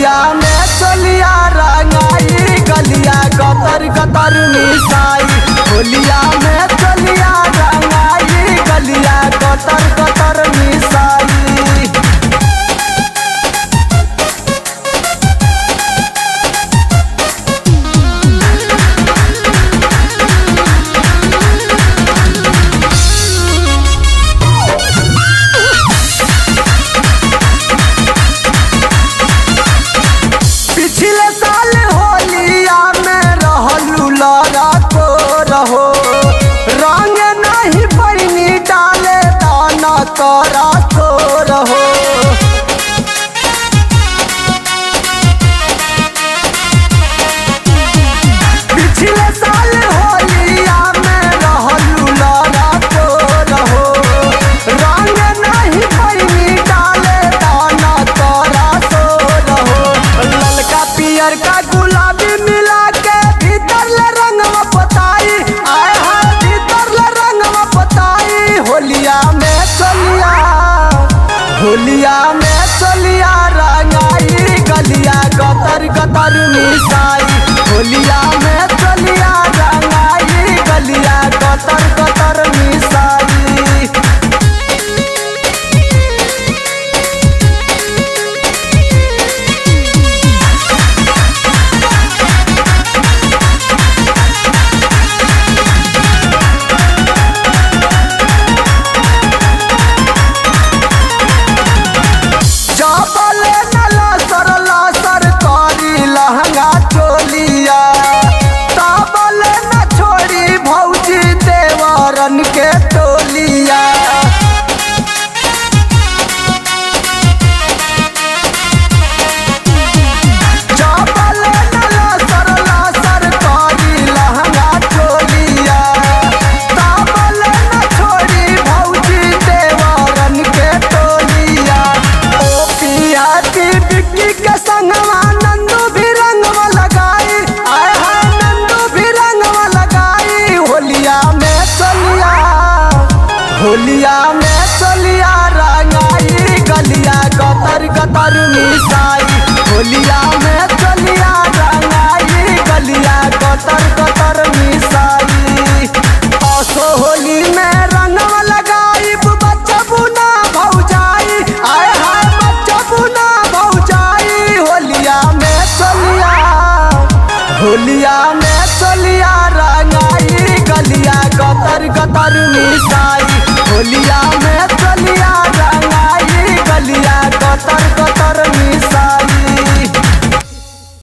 गलिया में चलिया रंगाई गलिया कतर कतर मिसाई होलिया में चलिया रंगाई गलिया कतर कतर मिसाई। होलिया में चलिया रंगाई गलिया कतर कतर मिसाई होलिया में चलिया रंगाई गलिया कतर कतर मिसाई। होलिया में चलिया रंगाई गलिया कतर कतर मिसाई होलिया में चलिया रंगाई गलिया कतर कतर मिसाई। असो होली में रंगवा लगाई बच्चबू ना भौजाई आए हाय बच्चबू ना भौजाई होलिया में चलिया रंगाई गलिया कतर कतर मिसाई होलिया में चलिया रंगाई गलिया कतर कतर।